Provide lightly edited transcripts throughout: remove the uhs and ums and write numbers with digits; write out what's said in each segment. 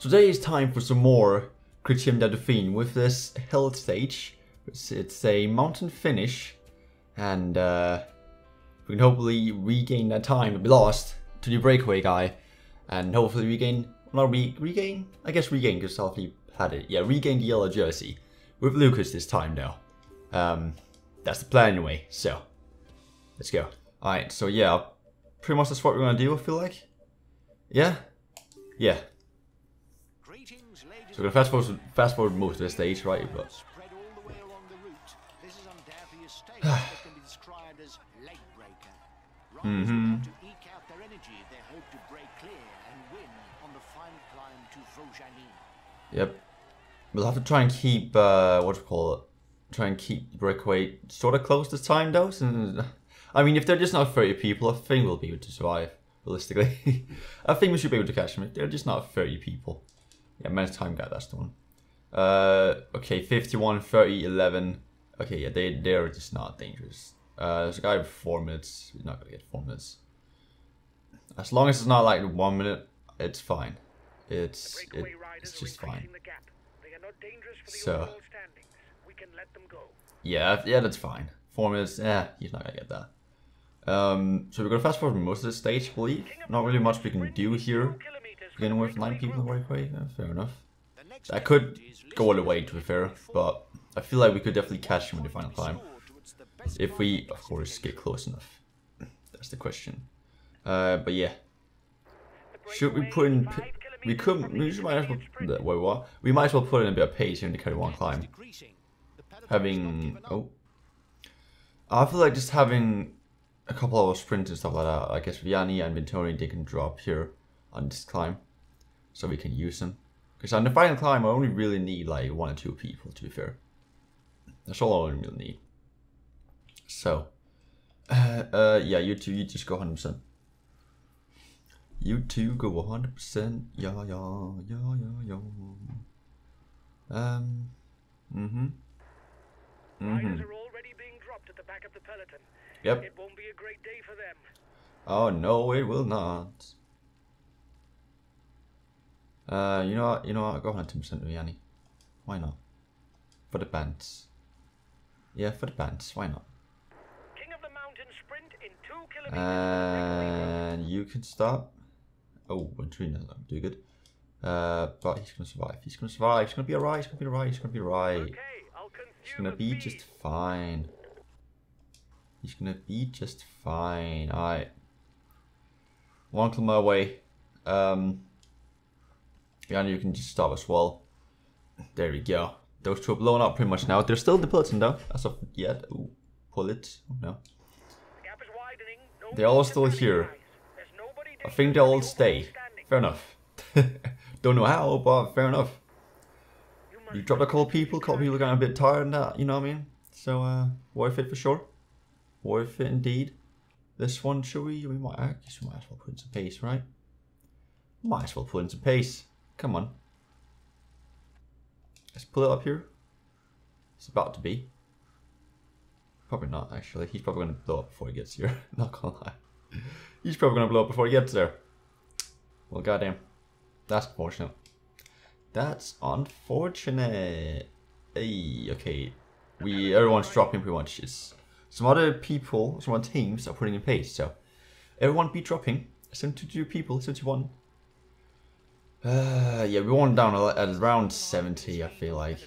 Today is time for some more Critérium du Dauphiné with this hill stage. It's a mountain finish, and we can hopefully regain that time that we lost to the breakaway guy, and hopefully regain because Alaphilippe had it. Yeah, regain the yellow jersey with Lucas this time now. That's the plan anyway. So let's go. All right. So yeah, pretty much that's what we're gonna do. I feel like. Yeah. So we're gonna fast forward most of the stage, right? But yep. We'll have to try and keep try and keep the breakaway sort of close this time though. Since, I mean, if they're just not 30 people, I think we'll be able to survive. Realistically, I think we should be able to catch them. If they're just not 30 people. Yeah, man's time guy, that's the one. Okay, 51, 30, 11. Okay, yeah, they're just not dangerous. There's a guy with 4 minutes. We're not gonna get 4 minutes. As long as it's not like 1 minute, it's fine. It's just fine. So yeah, that's fine. 4 minutes. Yeah, he's not gonna get that. So we're gonna fast forward most of the stage, I believe. Not really much we can do here. Beginning with 9 people right away, yeah, fair enough. That could go all the way to be fair, but I feel like we could definitely catch him in the final climb. If we, of course, get close enough. That's the question. But yeah. Should we put in... We might as well put in a bit of pace here in the Critérium climb. Having... Oh. I feel like just having a couple of sprints and stuff like that. I guess Vianney and Venturi, they can drop here on this climb, so we can use them. Because on the final climb, I only really need like 1 or 2 people, to be fair. That's all I only really need. So, yeah, you just go 100%. You two go 100%. Yeah. Riders are already being dropped at the back of the peloton. Yep. It won't be a great day for them. Oh no, it will not. You know what? Go 100% with Yanni. Why not? For the bands. Yeah, for the bands. Why not? King of the mountain sprint in 2 kilometers. And you can stop. Oh, Venturi doesn't do good. But he's gonna survive. He's gonna survive. He's gonna be alright. He's gonna be alright. He's gonna be alright. Okay, he's gonna be just fine. He's gonna be just fine. Alright. 1 kilometer away. Yeah, and you can just stop as well. There we go. Those two are blown up pretty much now. They're still in the peloton though, as of yet. Ooh, pull it. Oh, no. They're all still here. I think they'll all stay. Fair enough. Don't know how, but fair enough. You dropped a couple people got a bit tired and that, you know what I mean? So, worth it for sure. Worth it indeed. This one, should we? I guess we might as well put in some pace, right? Might as well put in some pace. Come on. Let's pull it up here. It's about to be. Probably not, actually. He's probably going to blow up before he gets here. Not going to lie. He's probably going to blow up before he gets there. Well, goddamn. That's unfortunate. That's unfortunate. Hey, okay. Everyone's dropping pretty much. Some other people, some other teams are putting in pace. So, everyone be dropping. 72 people, 71. Yeah, we went down at around 70, I feel like.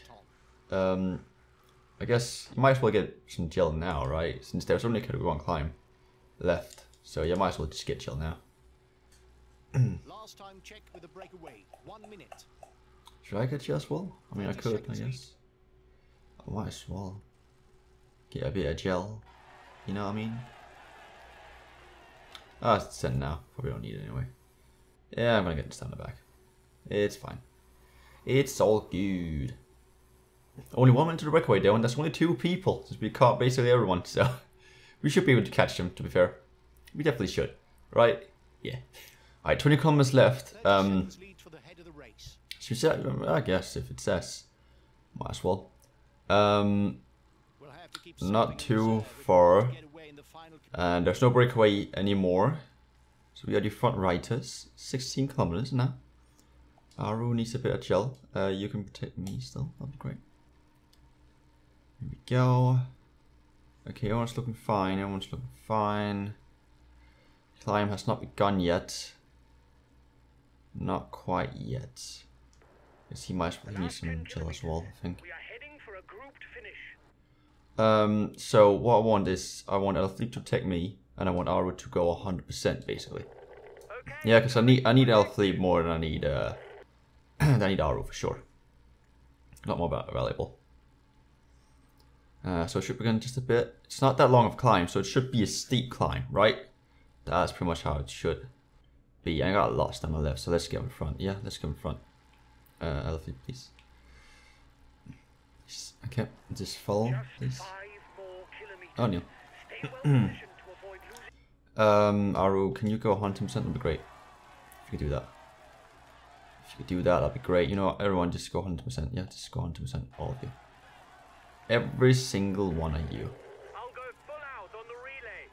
I guess you might as well get some gel now, right? Since there's only a category 1 climb left. So you might as well just get gel now. Last time check with a breakaway, 1 minute. Should I get gel as well? I mean, I could, I guess. I might as well get a bit of gel. You know what I mean? Ah, it's sent now. Probably don't need it anyway. Yeah, I'm gonna get the stamina back. It's fine. It's all good. Only 1 minute to the breakaway though, and that's only 2 people, since we caught basically everyone, so we should be able to catch them, to be fair. We definitely should, right? Yeah. Alright, 20 kilometers left. I guess if it says, might as well. Not too far. And there's no breakaway anymore. So we are the front riders, 16 kilometers now. Aru needs a bit of gel. You can protect me still, that'd be great. Here we go. Okay, everyone's looking fine, everyone's looking fine. Climb has not begun yet. Not quite yet. Yes, he might need some gel as well, I think. So what I want is, I want Alaphilippe to take me, and I want Aru to go 100% basically. Okay. Yeah, because I need Alaphilippe more than I need Aru for sure. A lot more valuable. So it should begin just a bit. It's not that long of a climb, so it should be a steep climb, right? That's pretty much how it should be. I got lost on the left, so let's get in front. Yeah, let's get in front. Alaphilippe, please. Okay, just follow, please. Oh, no. Aru, can you go 100%? That'd be great. If you could do that. If you could do that, that'd be great. You know what, everyone just go 100%. Yeah, just go 100%, all of you. Every single one of you. I'll go full out on the relay.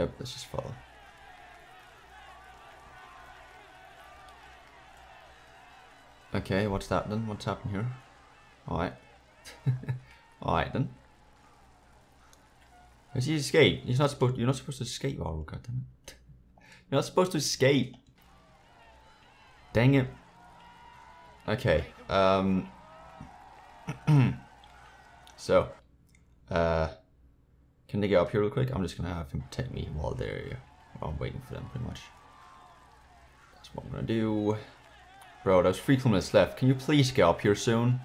Yep, let's just follow. Okay, what's that then? What's happened here? Alright. Alright then. Has he escaped? He's not supposed. You're not supposed to escape, Aru, goddammit. You're not supposed to escape. Dang it. Okay, so, can they get up here real quick? I'm just gonna have him protect me while they're, I'm waiting for them pretty much. That's what I'm gonna do. Bro, there's 3 kilometers left. Can you please get up here soon?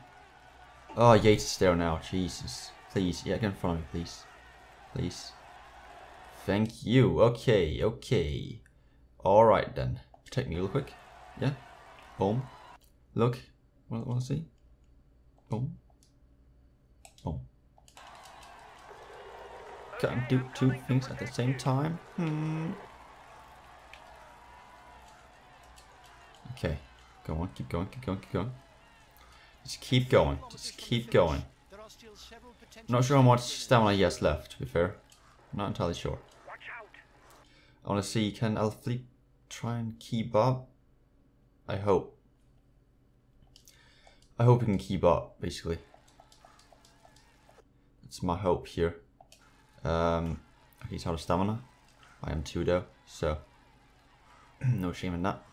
Oh, Yates is there now, Jesus. Please, yeah, get in front of me, please. Please. Thank you, okay, okay. Alright then, protect me real quick. Yeah, boom. Look, wanna see? Boom. Boom. Can't do 2 things at the same time. Okay, go on, keep going, keep going, keep going. Just keep going, just keep going. Not sure how much stamina he has left, to be fair. I'm not entirely sure. I wanna see, can Alaphilippe try and keep up? I hope. I hope we can keep up, basically. That's my hope here. Okay, he's out of stamina. I am too though, so no shame in that.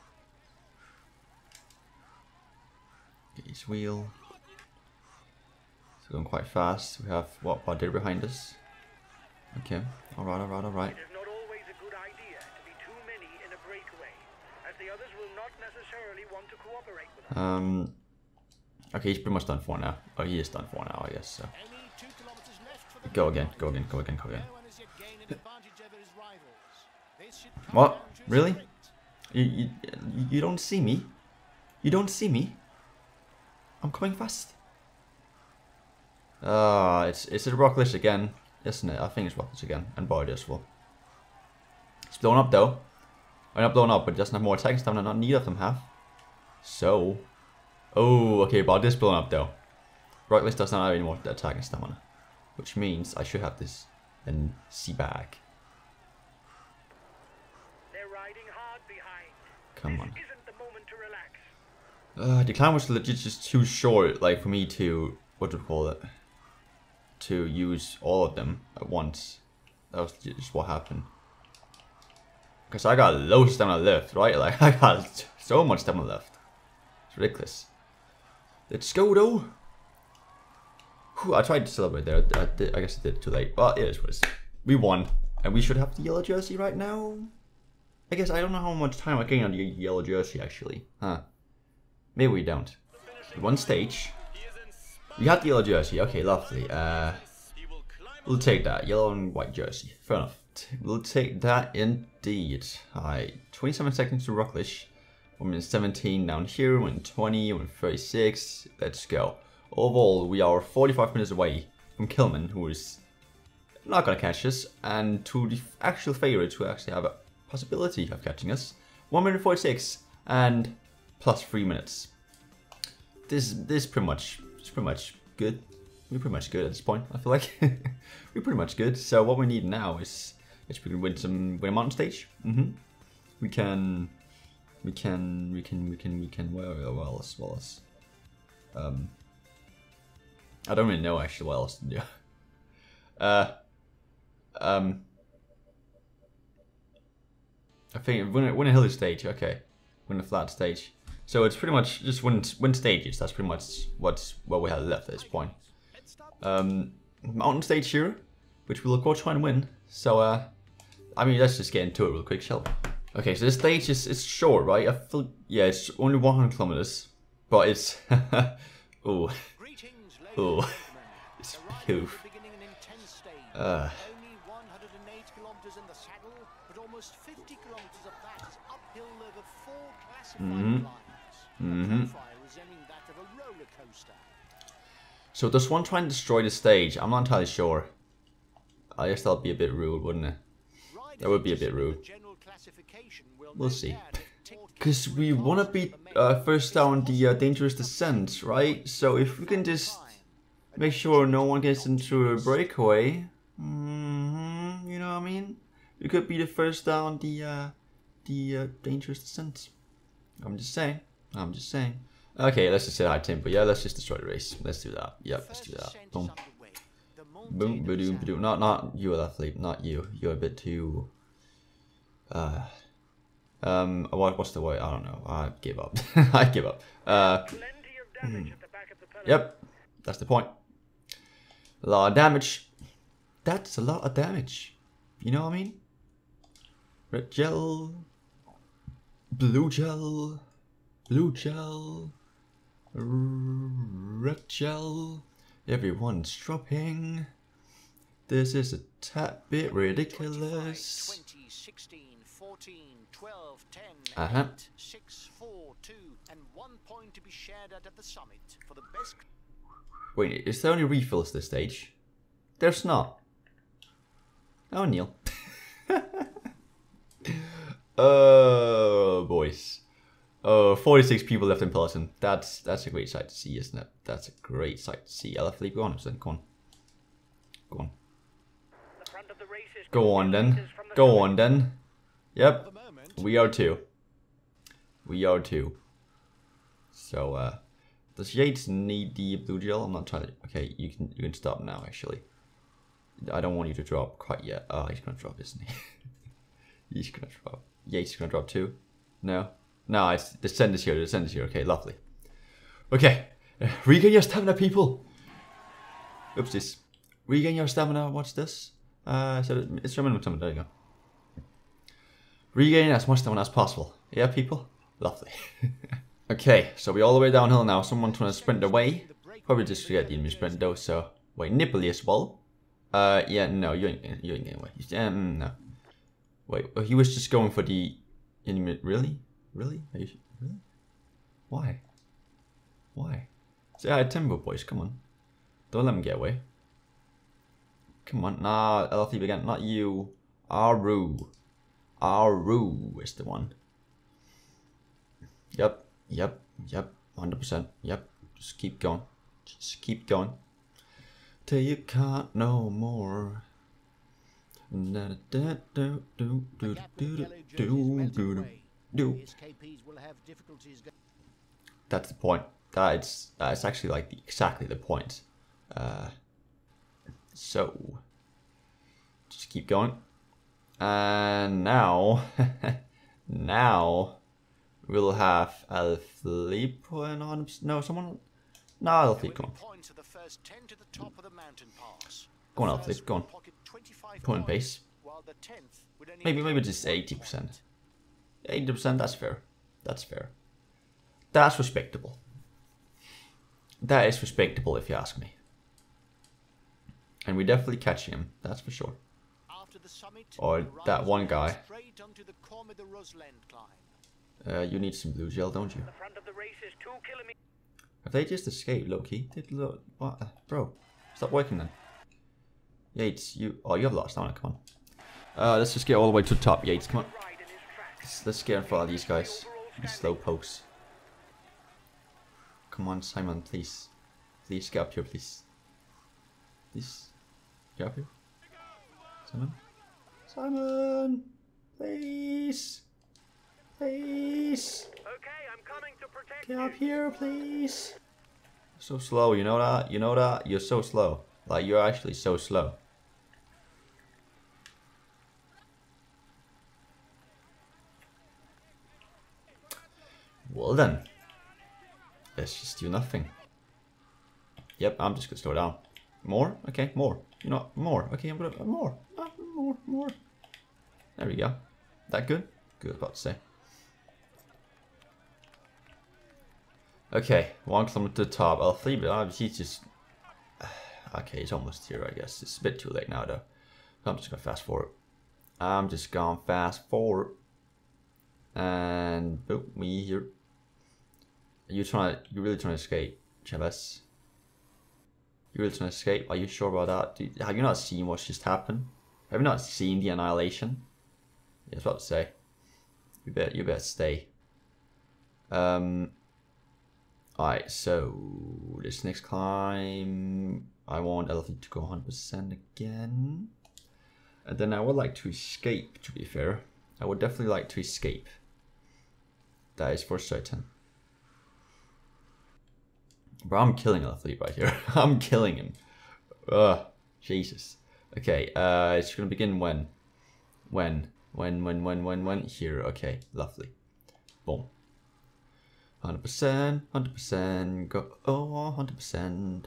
Get his wheel. It's going quite fast. We have what Bardet behind us. Okay, alright, alright, alright. It is not always a good idea to be too many in a breakaway, as the others will not necessarily want to cooperate with us. Okay, he's pretty much done for now. Oh, he is done for now, I guess, so. Go again, go again, go again, go again. What? Really? You don't see me? You don't see me? I'm coming fast. Ah, it's a Roglič again, isn't it? I think it's Roglič again, and Bardet as well. It's blown up, though. Well, not blown up, but it doesn't have more attacking stamina, not neither of them have. So... Oh, okay, but this blown up though. Roglič does not have any more attacking stamina, which means I should have this and see back. They're riding hard behind. Come on. This isn't the moment to relax. The climb was legit just too short, like for me to to use all of them at once. That was just what happened. Because I got low stamina left, right? Like I got so much stamina left. It's ridiculous. Let's go though! Whew, I tried to celebrate there, I guess I did it too late, but it is what it is. We won, and we should have the yellow jersey right now? I guess I don't know how much time I gained on the yellow jersey actually, huh? Maybe we don't. One stage. We have the yellow jersey, okay, lovely. We'll take that, yellow and white jersey, fair enough. We'll take that indeed. Alright, 27 seconds to Roglič. I'm in 17 down here, I'm in 20, I'm in 36, let's go. Overall, we are 45 minutes away from Killman, who is not gonna catch us, and to the actual favorites who actually have a possibility of catching us. 1 minute 46, and plus 3 minutes. This is pretty much good. We're pretty much good at this point, I feel like. We're pretty much good, so what we need now is we can win a mountain stage. we can what else? I don't really know actually what else to do. I think win a hilly stage, okay. Win a flat stage. So it's pretty much just win stages. That's pretty much what we have left at this point. Mountain stage here, which we'll of course try and win. So I mean, let's just get into it real quick, shall we? Okay, so this stage is short, right? I feel, yeah, it's only 100 kilometers, but it's oh, oh, it's poof. Only 108 kilometers in the saddle, but almost 50 kilometers of that is uphill over four classified lines. Representing that of a roller coaster. So does one try and destroy the stage? I'm not entirely sure. I guess that'd be a bit rude, wouldn't it? That would be a bit rude. We'll see. Because we want to be first down the dangerous descent, right? So if we can just make sure no one gets into a breakaway, you know what I mean? We could be the first down the dangerous descent. I'm just saying. Okay, let's just say high tempo. Yeah, let's just destroy the race. Let's do that. Yep, let's do that. Boom. Boom, ba-doom, ba-doom. Not you, Alaphilippe. Not you. You're a bit too. What's the way? I don't know. I give up. Yep, that's the point. A lot of damage. That's a lot of damage. You know what I mean? Red gel, blue gel, blue gel, red gel. Everyone's dropping. This is a tad bit ridiculous. 20, 16, 14, 12, 10, 8, 6, 4, 2, and 1 point to be shared at the summit for the best. Wait, is there only refills this stage? There's not. Oh, Neil. Oh, boys. Oh, 46 people left in peloton. That's a great sight to see, isn't it? That's a great sight to see. Alaphilippe, go on, then. Go on then. Yep. We are two. So does Yates need the blue gel? I'm not trying to. Okay, you can stop now actually. I don't want you to drop quite yet. Oh, he's gonna drop, isn't he? He's gonna drop. Yates is gonna drop too. No. No, it's the descent is here. Okay, lovely. Okay, regain your stamina, people. Oopsies. Regain your stamina. What's this? So it's your minimum stamina. There you go. Regain as much stamina as possible. Yeah, people. Lovely. Okay, so we're all the way downhill now. Someone's trying to sprint away. Probably just to get the enemy sprint though. So wait, Nibali as well. Yeah, no, you ain't getting away. No. Wait, he was just going for the enemy. Really? Really? Are you, really? Why? Why? Say hi, Timber boys, come on. Don't let him get away. Come on, nah, Alaphilippe again, not you. Aru. Aru is the one. Yep, 100%, yep. Just keep going. Till you can't no more. That's the point. That's actually like exactly the point. So just keep going. And now we'll have Alaphilippe on. No, someone. No, Alaphilippe, come on. Go on, Alaphilippe, go on. Point base. Maybe just 80%. 80%, that's fair. That's respectable. That is respectable if you ask me. And we're definitely catching him, that's for sure. After the summit, or that one guy. You need some blue gel, don't you? The front of the race is 2 kilometers. Have they just escaped, Loki? What? Bro, stop working then. Yates, you have lost, now. Come on. Let's just get all the way to the top, Yates, come on. Let's get in front of these guys. These slow pokes. Come on, Simon, please. Please get up here, please. Please get up here. Simon. Simon! Please! Please. Okay, I'm coming to protect you. Get up here, please. So slow, you know that? You know that? You're so slow. Like, you're actually so slow. Well then, let's just do nothing. Yep, I'm just gonna slow down. More? Okay, more. You know, more. Okay, I'm gonna more. More. There we go. That good? Good, about to say. Okay, 1 kilometer to the top. Alaphilippe, he's just... Okay, he's almost here, I guess. It's a bit too late now, though. So I'm just gonna fast forward. And boom, me here. You really trying to escape, Chavez? You really trying to escape? Are you sure about that? Have you not seen what's just happened? Have you not seen the annihilation? Yeah, I was about to say. You better stay. Alright, so this next climb, I want Elephant to go 100% again. And then I would like to escape, to be fair. I would definitely like to escape. That is for certain. Bro, I'm killing Alaphilippe right here. I'm killing him. Jesus. Okay, it's gonna begin when? When? Here, okay, lovely. Boom. 100%, 100%, go, oh, 100%, 100%,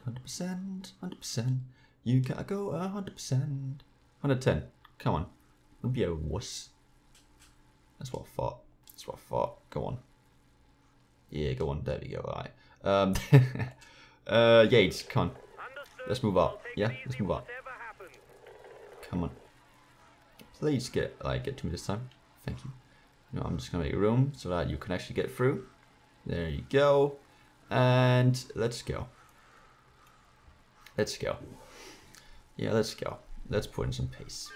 100%. You gotta go 100%. 110, come on. Don't be a wuss. That's what I thought. That's what I thought. Go on. Yeah, go on. There we go. Alright. Yates, come on. Let's move up. Yeah, let's move up. Come on. Please get to me this time. Thank you. No, I'm just gonna make room so that you can actually get through. There you go. And let's go. Let's go. Yeah, let's go. Let's put in some pace.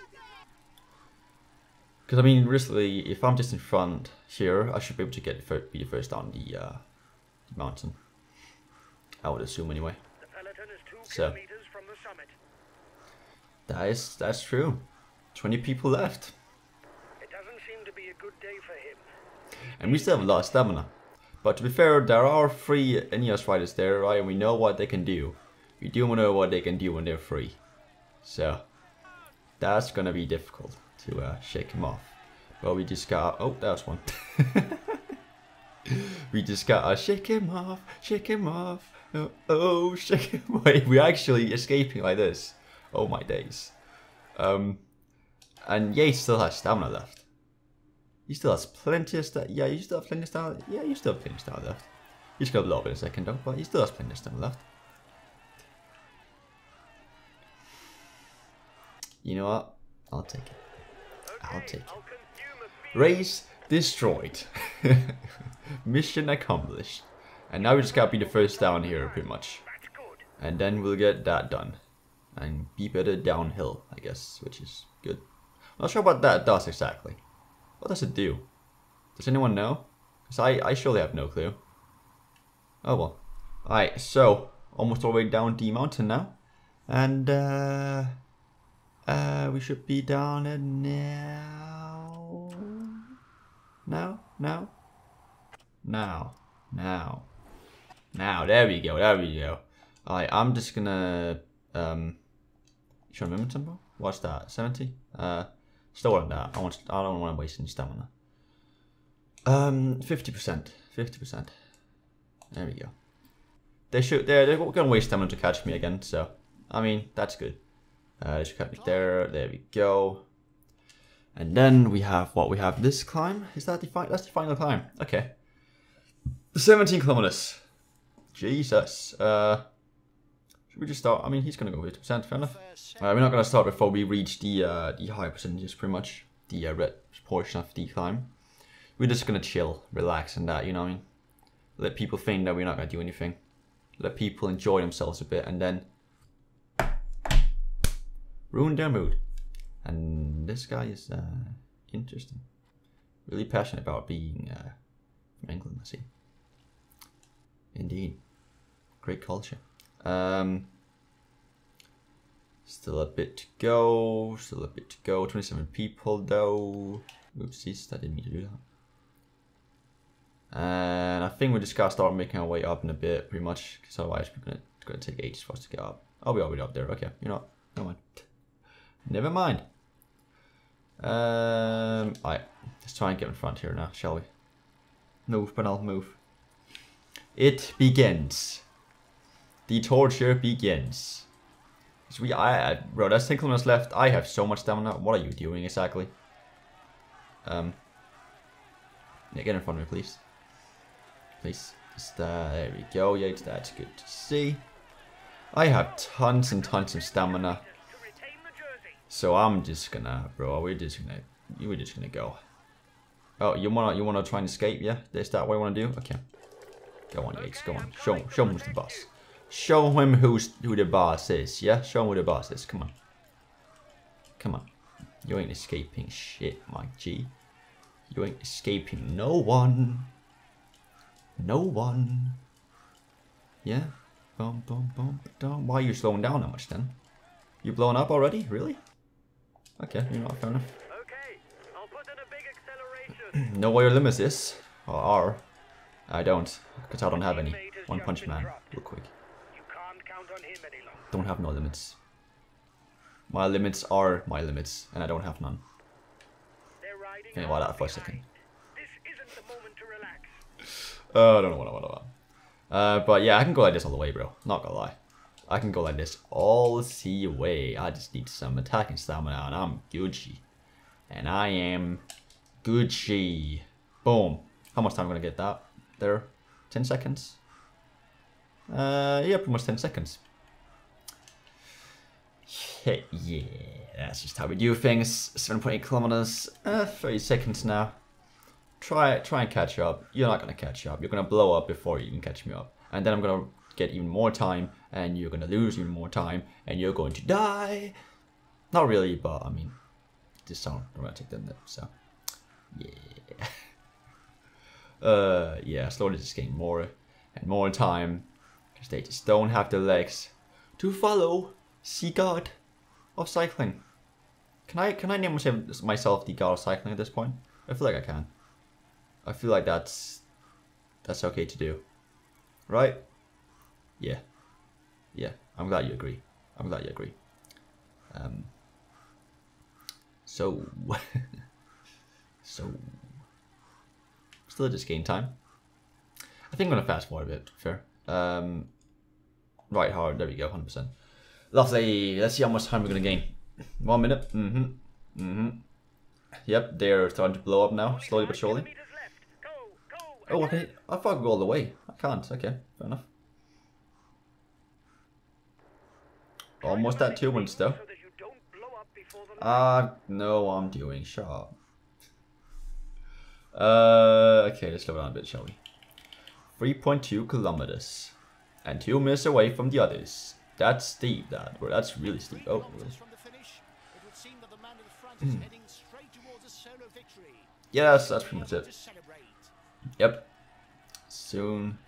Because I mean, recently, if I'm just in front here, I should be able to get the first down the mountain. I would assume anyway. The peloton is 2 kilometers from the summit. That's true. 20 people left. It doesn't seem to be a good day for him. And we still have a lot of stamina. But to be fair, there are 3 Ineos riders there, right? And we know what they can do. We do know what they can do when they're free. So that's gonna be difficult to shake him off. But we just got, oh, that was one. We just got shake him off, oh, oh shake him off. Wait, we're actually escaping like this. Oh my days. And Yates still has stamina left. He still has plenty of stamina, yeah, you still have plenty of stamina, yeah, you still have plenty of stamina left. He's got a little bit in a second though, but he still has plenty of stamina left. You know what, I'll take it. I'll take it. Race destroyed. Mission accomplished. And now we just gotta be the first down here, pretty much. And then we'll get that done. And be better downhill, I guess, which is good. I'm not sure what that does exactly. What does it do? Does anyone know? Because I surely have no clue. Oh well. Alright, so almost all the way down the mountain now. And we should be down it now. Now, there we go, Alright, I'm just gonna, should I remember something? What's that, 70? Still on that, I don't want to waste any stamina. 50%. There we go. They're gonna waste stamina to catch me again, so, I mean, that's good. Just cut it there. There we go. And then we have what we have. This climb is that the final. That's the final climb. Okay, 17 kilometers. Jesus. Should we just start? I mean, he's gonna go 50%. Fair enough. We're not gonna start before we reach the high percentages, pretty much the red portion of the climb. We're just gonna chill, relax, and that. You know what I mean? Let people think that we're not gonna do anything. Let people enjoy themselves a bit, and then. Ruined their mood. And this guy is interesting. Really passionate about being from England, I see. Indeed. Great culture. Still a bit to go. 27 people though. Oopsies, I didn't mean to do that. think we just gotta start making our way up in a bit, pretty much, because otherwise we're gonna take ages for us to get up. Oh, we're already up there. Okay, you know, never mind. Never mind. Alright, let's try and get in front here now, shall we? Move, but I'll move. It begins. The torture begins. So bro, that's 10 kilometers left. I have so much stamina. What are you doing exactly? Yeah, get in front of me, please. Please. Just, there we go. Yeah, that's good to see. I have tons and tons of stamina. So I'm just gonna, bro. We're just gonna go. Oh, you wanna try and escape? Yeah, is that what you wanna do? Okay. Go on, Yates. Go on. Show him who's the boss. Show him who the boss is. Yeah, show him who the boss is. Come on. Come on. You ain't escaping shit, my G. You ain't escaping no one. No one. Yeah. Boom, boom, boom, boom. Why are you slowing down that much then? You blowing up already? Really? Okay, you're not fair enough. Okay, I'll put in a big acceleration. Know where your limits is? Or are? I don't, because I don't have any. One punch man, real quick. You can't count on him any longer. Don't have no limits. My limits are my limits, and I don't have none. Think about that for a second. This isn't the moment to relax. I don't know what I want. But yeah, I can go like this all the way, bro. Not gonna lie. I can go like this all the way. I just need some attacking stamina, and I'm Gucci. And I am Gucci. Boom. How much time am I gonna get that there? 10 seconds? Yeah, pretty much 10 seconds. Yeah, that's just how we do things. 7.8 kilometers, 30 seconds now. Try and catch up. You're not gonna catch up. You're gonna blow up before you even catch me up. And then I'm gonna get even more time, and you're gonna lose even more time, and you're going to die. Not really, but I mean, this sounds dramatic, doesn't it? So, yeah. Yeah, slowly just getting more and more time, because they just don't have the legs to follow the god of cycling. Can I name myself the god of cycling at this point? I feel like I can. I feel like that's okay to do, right? Yeah, yeah. I'm glad you agree. I'm glad you agree. So, still just gain time. I think I'm gonna fast forward a bit. Fair. Right hard. There we go. 100%. Lovely. Let's see how much time we're gonna gain. 1 minute. Yep. They're starting to blow up now, slowly but surely. Oh, okay. I thought I'd go all the way. I can't. Okay, fair enough. Almost at 2 minutes though. No, I'm doing sharp. Okay, let's slow down a bit, shall we? 3.2 kilometers. And 2 minutes away from the others. That's steep, that. Well, that's really steep. Oh, really. Yeah, that's pretty much it. Yep. Soon.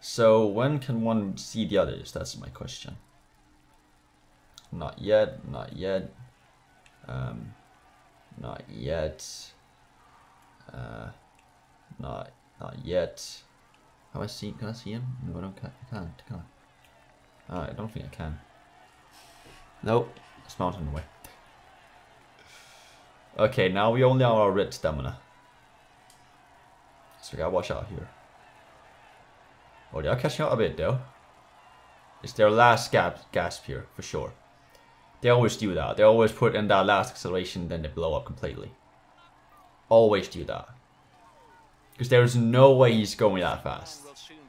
So when can one see the others? That's my question. Not yet. Not yet. Not yet. Not yet. Have I seen? Can I see him? No, I don't. I can't. Can I? I don't think I can. Nope. It's mountain away. Okay. Now we only have our red stamina. So we gotta watch out here. Oh, they are catching up a bit though. It's their last gasp here, for sure. They always do that. They always put in that last acceleration, then they blow up completely. Always do that. Because there is no way he's going that fast.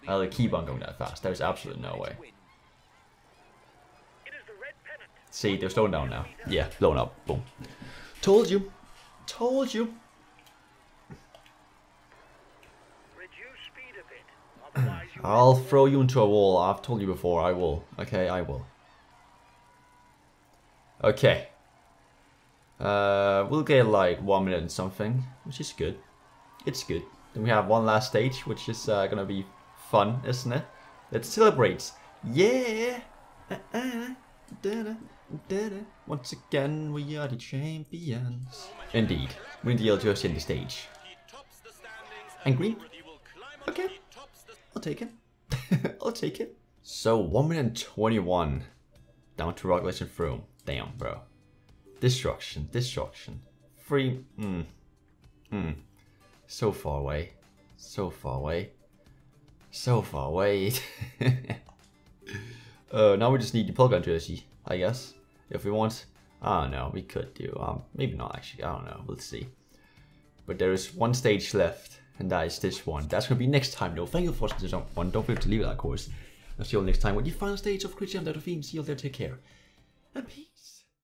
They keep on going that fast. There's absolutely no way. See, they're slowing down now. Yeah, blown up. Boom. Told you. Told you. I'll throw you into a wall. I've told you before. I will. Okay, I will. Okay. We'll get like 1 minute and something, which is good. It's good. Then we have one last stage, which is gonna be fun, isn't it? Let's celebrate. Yeah. Once again, we are the champions. Indeed. We need to ascend the stage. And green. Okay. I'll take it. I'll take it. So 1:21. Down to Roglič and Froome. Damn, bro. Destruction, destruction. Free. So far away. So far away. So far away. Now we just need the Pilgrim jersey, I guess. If we want. I don't know, we could do. Maybe not actually, I don't know, let's see. But there is one stage left, and that is this one. That's gonna be next time though. Thank you for watching this one. Don't forget to leave it, of course. I'll see you all next time with the final stage of Christian Delfine. See you all there, take care. And peace.